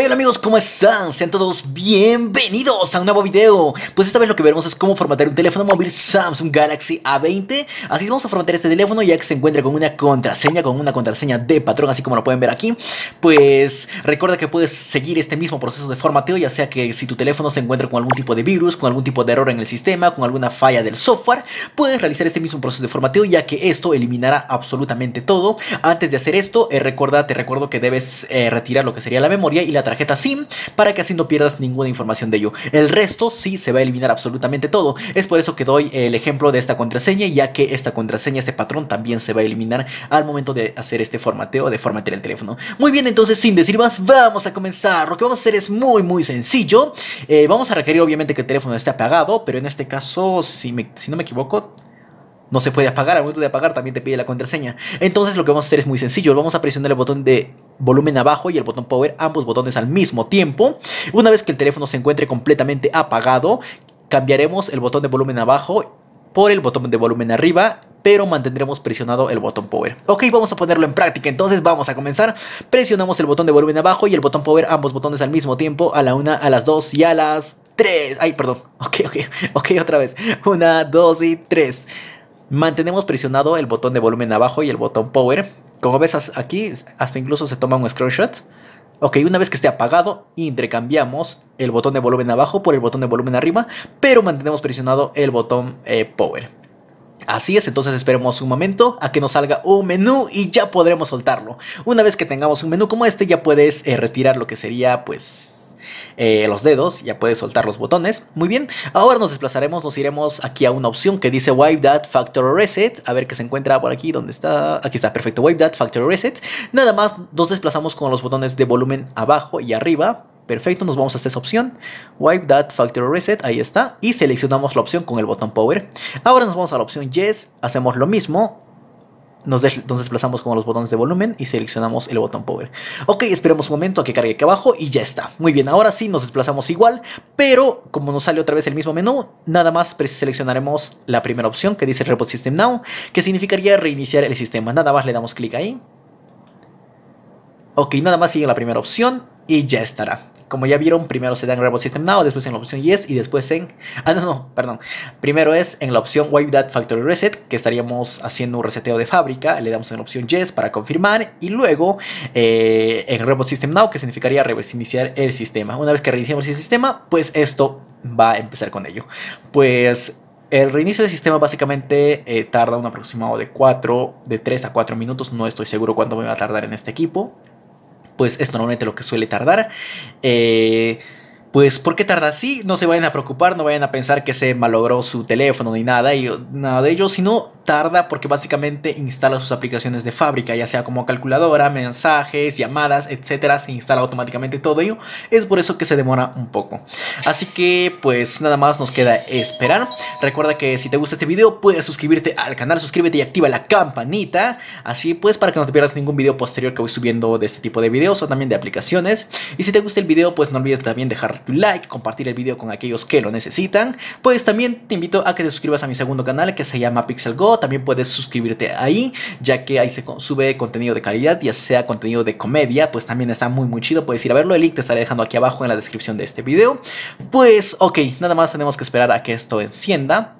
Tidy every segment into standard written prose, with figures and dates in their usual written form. ¿Qué tal, amigos? ¿Cómo están? Sean todos bienvenidos a un nuevo video. Pues esta vez lo que veremos es cómo formatear un teléfono móvil Samsung Galaxy A20. Así que vamos a formatear este teléfono ya que se encuentra con una contraseña, de patrón, así como lo pueden ver aquí. Pues recuerda que puedes seguir este mismo proceso de formateo, ya sea que si tu teléfono se encuentra con algún tipo de virus, con algún tipo de error en el sistema, con alguna falla del software, puedes realizar este mismo proceso de formateo, ya que esto eliminará absolutamente todo. Antes de hacer esto, te recuerdo que debes retirar lo que sería la memoria y la tarjeta SIM para que así no pierdas ninguna información de ello. El resto sí se va a eliminar absolutamente todo. Es por eso que doy el ejemplo de esta contraseña, ya que esta contraseña, este patrón también se va a eliminar al momento de hacer este formateo, de formatear el teléfono. Muy bien, entonces sin decir más, vamos a comenzar. Lo que vamos a hacer es muy sencillo. Vamos a requerir obviamente que el teléfono esté apagado, pero en este caso, si no me equivoco, no se puede apagar. Al momento de apagar también te pide la contraseña. Entonces lo que vamos a hacer es muy sencillo. Vamos a presionar el botón de volumen abajo y el botón power, ambos botones al mismo tiempo. Una vez que el teléfono se encuentre completamente apagado, cambiaremos el botón de volumen abajo por el botón de volumen arriba, pero mantendremos presionado el botón power. Ok, vamos a ponerlo en práctica. Entonces vamos a comenzar. Presionamos el botón de volumen abajo y el botón power, ambos botones al mismo tiempo, a la 1, a las 2 y a las 3. Ay, perdón. Ok, otra vez. 1, 2 y 3. Mantenemos presionado el botón de volumen abajo y el botón power. Como ves aquí, hasta incluso se toma un screenshot. Ok, una vez que esté apagado, intercambiamos el botón de volumen abajo por el botón de volumen arriba, pero mantenemos presionado el botón power. Así es, entonces esperemos un momento a que nos salga un menú y ya podremos soltarlo. Una vez que tengamos un menú como este, ya puedes retirar lo que sería pues los dedos, ya puedes soltar los botones. Muy bien, ahora nos desplazaremos, nos iremos aquí a una opción que dice Wipe That Factory Reset. A ver qué se encuentra por aquí, ¿dónde está? Aquí está, perfecto, Wipe That Factory Reset. Nada más nos desplazamos con los botones de volumen abajo y arriba. Perfecto, nos vamos hasta esa opción, Wipe That Factory Reset, ahí está. Y seleccionamos la opción con el botón Power. Ahora nos vamos a la opción Yes, hacemos lo mismo. Nos desplazamos con los botones de volumen y seleccionamos el botón power. Ok, esperemos un momento a que cargue aquí abajo y ya está. Muy bien, ahora sí nos desplazamos igual, pero como nos sale otra vez el mismo menú, nada más seleccionaremos la primera opción que dice Reboot System Now, que significaría reiniciar el sistema. Nada más le damos clic ahí. Ok, nada más sigue la primera opción y ya estará. Como ya vieron, primero se da en Reboot System Now, después en la opción Yes y después en... Primero es en la opción Wipe That Factory Reset, que estaríamos haciendo un reseteo de fábrica. Le damos en la opción Yes para confirmar y luego en Reboot System Now, que significaría reiniciar el sistema. Una vez que reiniciamos el sistema, pues esto va a empezar con ello. Pues el reinicio del sistema básicamente tarda un aproximado de 3 a 4 minutos. No estoy seguro cuánto me va a tardar en este equipo. Pues esto normalmente es lo que suele tardar. Pues ¿por qué tarda así? No se vayan a preocupar, no vayan a pensar que se malogró su teléfono ni nada, de ello, sino tarda porque básicamente instala sus aplicaciones de fábrica, ya sea como calculadora, mensajes, llamadas, etcétera. Se instala automáticamente todo ello, es por eso que se demora un poco. Así que pues nada más nos queda esperar. Recuerda que si te gusta este video puedes suscribirte al canal, suscríbete y activa la campanita, así pues para que no te pierdas ningún video posterior que voy subiendo de este tipo de videos o también de aplicaciones. Y si te gusta el video pues no olvides también dejar tu like, compartir el video con aquellos que lo necesitan. Pues también te invito a que te suscribas a mi segundo canal que se llama Pixel Go. También puedes suscribirte ahí, ya que ahí se sube contenido de calidad, ya sea contenido de comedia, pues también está muy chido, puedes ir a verlo. El link te estaré dejando aquí abajo en la descripción de este video. Pues ok, nada más tenemos que esperar a que esto encienda.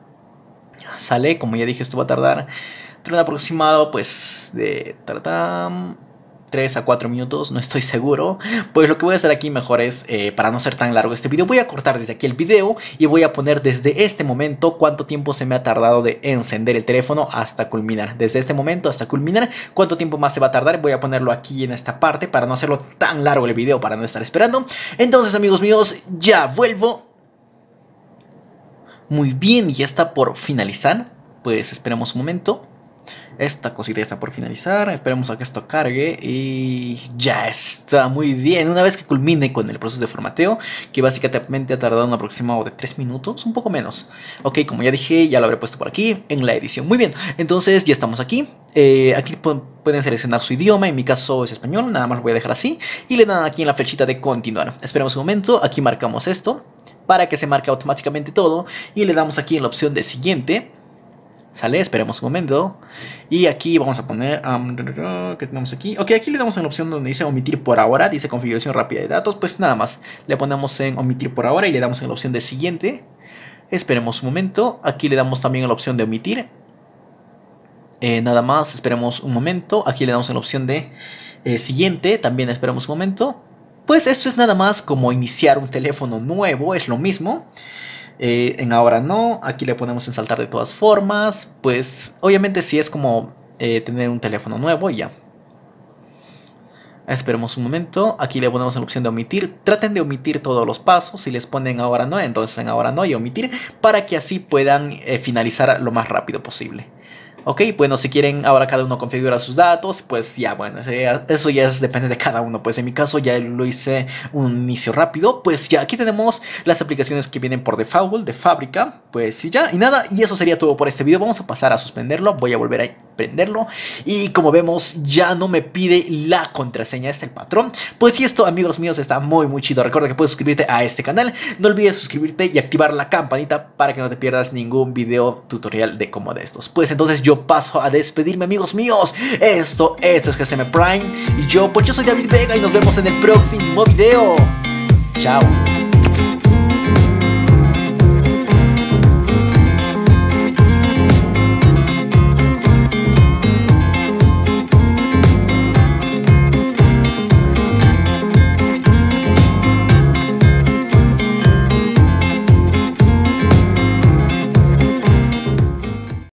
Sale, como ya dije, esto va a tardar un aproximado pues de 3 a 4 minutos, no estoy seguro. Pues lo que voy a hacer aquí mejor es, para no ser tan largo este video, voy a cortar desde aquí el video y voy a poner desde este momento cuánto tiempo se me ha tardado de encender el teléfono hasta culminar. Desde este momento hasta culminar, cuánto tiempo más se va a tardar. Voy a ponerlo aquí en esta parte para no hacerlo tan largo el video, para no estar esperando. Entonces, amigos míos, ya vuelvo. Muy bien, ya está por finalizar. Pues esperemos un momento. Esta cosita está por finalizar, esperemos a que esto cargue y ya está. Muy bien, una vez que culmine con el proceso de formateo, que básicamente ha tardado un aproximado de 3 minutos, un poco menos. Ok, como ya dije, ya lo habré puesto por aquí en la edición. Muy bien, entonces ya estamos aquí. Aquí pueden seleccionar su idioma, en mi caso es español, nada más lo voy a dejar así. Y le dan aquí en la flechita de continuar. Esperemos un momento, aquí marcamos esto para que se marque automáticamente todo. Y le damos aquí en la opción de siguiente. ¿Sale? Esperemos un momento. Y aquí vamos a poner... ¿qué tenemos aquí? Ok, aquí le damos en la opción donde dice omitir por ahora. Dice configuración rápida de datos. Pues nada más. Le ponemos en omitir por ahora y le damos en la opción de siguiente. Esperemos un momento. Aquí le damos también a la opción de omitir. Nada más. Esperemos un momento. Aquí le damos en la opción de siguiente. También esperemos un momento. Pues esto es nada más como iniciar un teléfono nuevo, es lo mismo. En ahora no, aquí le ponemos en saltar de todas formas. Pues obviamente sí es como tener un teléfono nuevo y ya. Esperemos un momento, aquí le ponemos la opción de omitir. Traten de omitir todos los pasos, si les ponen ahora no, entonces en ahora no y omitir. Para que así puedan finalizar lo más rápido posible. Ok, bueno, si quieren ahora cada uno configura sus datos, pues ya, bueno, eso ya depende de cada uno. Pues en mi caso ya lo hice un inicio rápido. Pues ya, aquí tenemos las aplicaciones que vienen por default, de fábrica. Pues sí, ya, y nada, y eso sería todo por este video. Vamos a pasar a suspenderlo, voy a volver a prenderlo. Y como vemos, ya no me pide la contraseña, es el patrón. Pues y esto, amigos míos, está muy chido. Recuerda que puedes suscribirte a este canal. No olvides suscribirte y activar la campanita para que no te pierdas ningún video tutorial de como de estos. Pues entonces yo paso a despedirme, amigos míos. Esto es GSM Prime. Y yo soy David Vega y nos vemos en el próximo video. Chao.